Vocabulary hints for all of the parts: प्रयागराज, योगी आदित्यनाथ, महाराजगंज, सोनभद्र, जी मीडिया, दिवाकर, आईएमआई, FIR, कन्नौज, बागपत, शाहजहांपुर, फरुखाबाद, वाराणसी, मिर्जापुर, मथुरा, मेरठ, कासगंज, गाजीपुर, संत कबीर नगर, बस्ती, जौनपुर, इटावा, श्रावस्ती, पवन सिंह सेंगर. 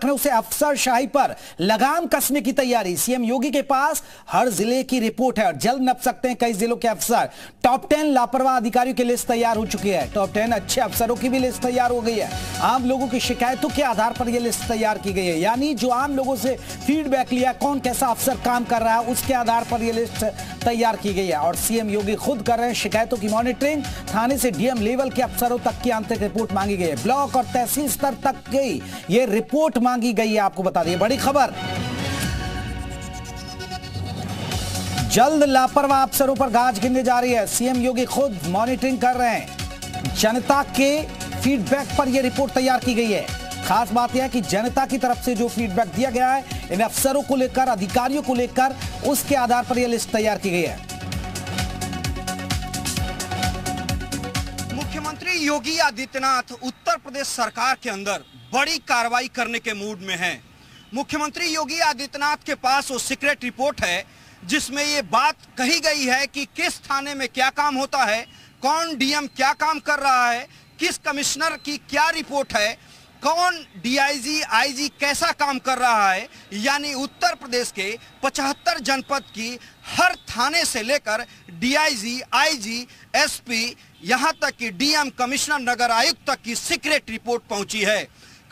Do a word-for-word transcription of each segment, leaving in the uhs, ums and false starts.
लखनऊ से अफसरशाही पर लगाम कसने की तैयारी। सीएम योगी के पास हर जिले की रिपोर्ट है और जल्द नप सकते हैं कई जिलों के अफसर। टॉप टेन लापरवाह अधिकारियों की लिस्ट तैयार हो चुकी है। टॉप टेन अच्छे अफसरों की भी लिस्ट तैयार हो गई है। आम लोगों की शिकायतों के आधार पर यह लिस्ट तैयार की गई है, यानी जो आम लोगों से फीडबैक लिया, कौन कैसा अफसर काम कर रहा है, उसके आधार पर यह लिस्ट तैयार की गई है। और सीएम योगी खुद कर रहे हैं शिकायतों की मॉनिटरिंग। थाने से डीएम लेवल के अफसरों तक की आंतरिक रिपोर्ट मांगी गई है। ब्लॉक और तहसील स्तर तक गई ये रिपोर्ट मांगी गई है। आपको बता दें बड़ी खबर, जल्द लापरवाह अफसरों पर गाज गिरने जा रही है। सीएम योगी खुद मॉनिटरिंग कर रहे हैं। जनता के फीडबैक पर यह रिपोर्ट तैयार की गई है। खास बात यह है कि जनता की तरफ से जो फीडबैक दिया गया है, इन अफसरों को लेकर, अधिकारियों को लेकर, उसके आधार पर यह लिस्ट तैयार की गई है। मुख्यमंत्री योगी आदित्यनाथ उत्तर प्रदेश सरकार के अंदर बड़ी कार्रवाई करने के मूड में हैं। मुख्यमंत्री योगी आदित्यनाथ के पास वो सीक्रेट रिपोर्ट है जिसमें ये बात कही गई है कि किस थाने में क्या काम होता है, कौन डीएम क्या काम कर रहा है, किस कमिश्नर की क्या रिपोर्ट है, कौन डीआईजी आईजी कैसा काम कर रहा है। यानी उत्तर प्रदेश के पचहत्तर जनपद की हर थाने से लेकर डीआईजी आईजी एसपी यहां तक कि डीएम कमिश्नर नगर आयुक्त तक की सीक्रेट रिपोर्ट पहुंची है।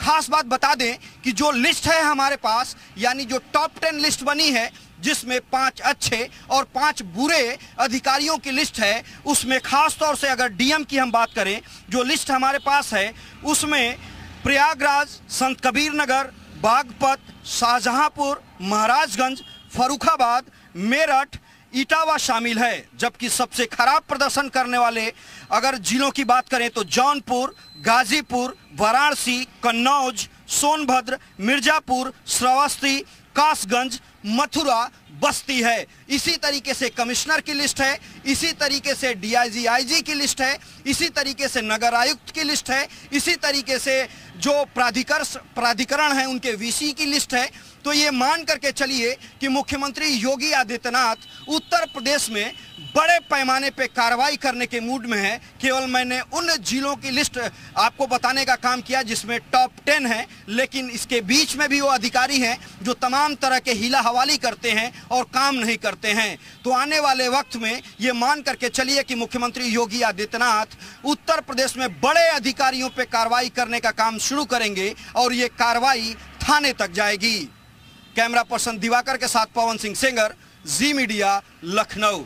खास बात बता दें कि जो लिस्ट है हमारे पास, यानी जो टॉप टेन लिस्ट बनी है जिसमें पांच अच्छे और पांच बुरे अधिकारियों की लिस्ट है, उसमें खास तौर से अगर डीएम की हम बात करें, जो लिस्ट हमारे पास है उसमें प्रयागराज, संत कबीर नगर, बागपत, शाहजहांपुर, महाराजगंज, फरुखाबाद, मेरठ, इटावा शामिल है। जबकि सबसे खराब प्रदर्शन करने वाले अगर जिलों की बात करें तो जौनपुर, गाजीपुर, वाराणसी, कन्नौज, सोनभद्र, मिर्जापुर, श्रावस्ती, कासगंज, मथुरा, बस्ती है। इसी तरीके से कमिश्नर की लिस्ट है, इसी तरीके से डीआईजी आईजी की लिस्ट है, इसी तरीके से नगर आयुक्त की लिस्ट है, इसी तरीके से जो प्राधिकर प्राधिकरण है उनके वीसी की लिस्ट है। तो ये मान करके चलिए कि मुख्यमंत्री योगी आदित्यनाथ उत्तर प्रदेश में बड़े पैमाने पे कार्रवाई करने के मूड में है। केवल मैंने उन जिलों की लिस्ट आपको बताने का काम किया जिसमें टॉप टेन है, लेकिन इसके बीच में भी वो अधिकारी हैं जो तमाम तरह के हिला हवाली करते हैं और काम नहीं करते हैं। तो आने वाले वक्त में ये मान करके चलिए कि मुख्यमंत्री योगी आदित्यनाथ उत्तर प्रदेश में बड़े अधिकारियों पे कार्रवाई करने का काम शुरू करेंगे और ये कार्रवाई थाने तक जाएगी। कैमरा पर्सन दिवाकर के साथ पवन सिंह सेंगर, जी मीडिया, लखनऊ।